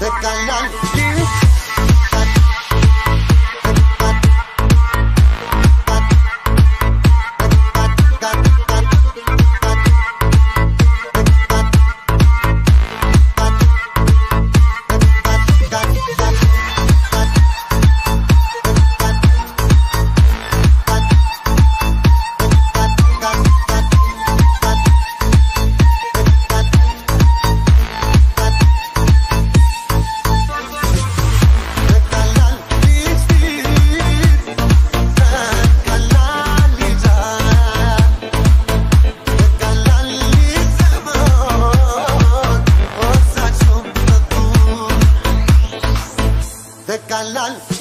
that I love you. Kalal